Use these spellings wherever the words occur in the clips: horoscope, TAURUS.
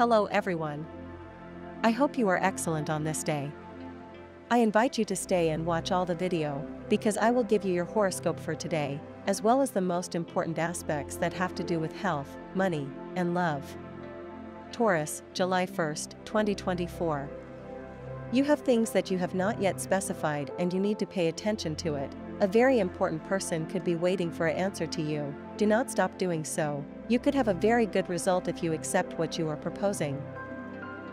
Hello everyone. I hope you are excellent on this day. I invite you to stay and watch all the video, because I will give you your horoscope for today, as well as the most important aspects that have to do with health, money, and love. Taurus, July 1st, 2024. You have things that you have not yet specified and you need to pay attention to it. A very important person could be waiting for an answer to you. Do not stop doing so. You could have a very good result if you accept what you are proposing.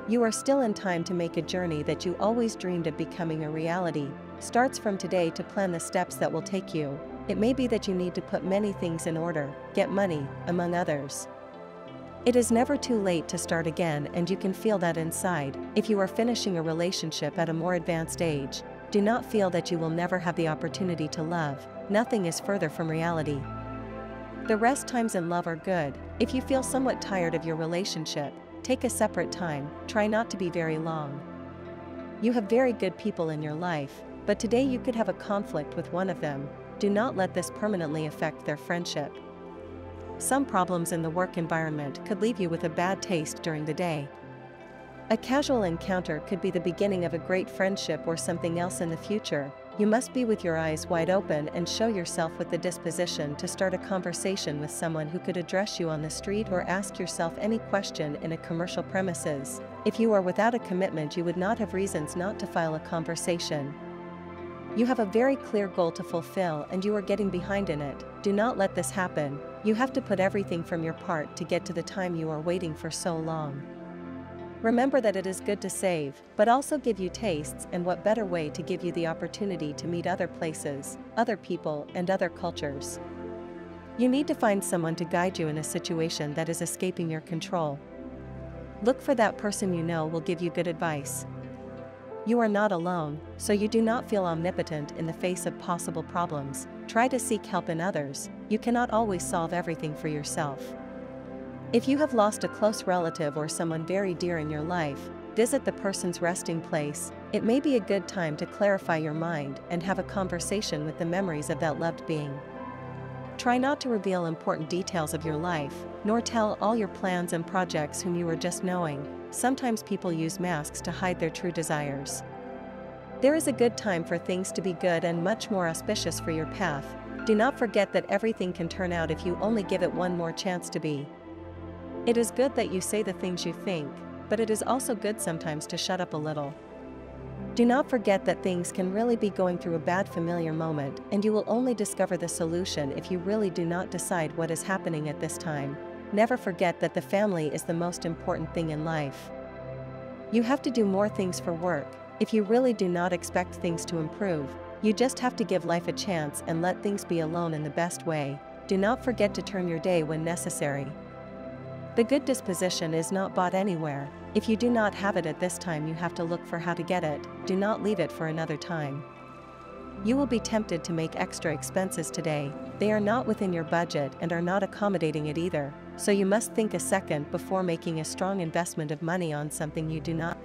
You are still in time to make a journey that you always dreamed of becoming a reality. Starts from today to plan the steps that will take you. It may be that you need to put many things in order, get money, among others. It is never too late to start again, and you can feel that inside. If you are finishing a relationship at a more advanced age, do not feel that you will never have the opportunity to love. Nothing is further from reality. The rest times in love are good. If you feel somewhat tired of your relationship, take a separate time, try not to be very long. You have very good people in your life, but today you could have a conflict with one of them. Do not let this permanently affect their friendship. Some problems in the work environment could leave you with a bad taste during the day. A casual encounter could be the beginning of a great friendship or something else in the future. You must be with your eyes wide open and show yourself with the disposition to start a conversation with someone who could address you on the street or ask yourself any question in a commercial premises. If you are without a commitment, you would not have reasons not to file a conversation. You have a very clear goal to fulfill and you are getting behind in it. Do not let this happen. You have to put everything from your part to get to the time you are waiting for so long. Remember that it is good to save, but also give you tastes, and what better way to give you the opportunity to meet other places, other people, and other cultures. You need to find someone to guide you in a situation that is escaping your control. Look for that person you know will give you good advice. You are not alone, so you do not feel omnipotent in the face of possible problems. Try to seek help in others. You cannot always solve everything for yourself. If you have lost a close relative or someone very dear in your life, visit the person's resting place. It may be a good time to clarify your mind and have a conversation with the memories of that loved being. Try not to reveal important details of your life, nor tell all your plans and projects whom you are just knowing. Sometimes people use masks to hide their true desires. There is a good time for things to be good and much more auspicious for your path. Do not forget that everything can turn out if you only give it one more chance to be. It is good that you say the things you think, but it is also good sometimes to shut up a little. Do not forget that things can really be going through a bad familiar moment, and you will only discover the solution if you really do not decide what is happening at this time. Never forget that the family is the most important thing in life. You have to do more things for work. If you really do not expect things to improve, you just have to give life a chance and let things be alone in the best way. Do not forget to turn your day when necessary. The good disposition is not bought anywhere. If you do not have it at this time, you have to look for how to get it. Do not leave it for another time. You will be tempted to make extra expenses today. They are not within your budget and are not accommodating it either, so you must think a second before making a strong investment of money on something you do not.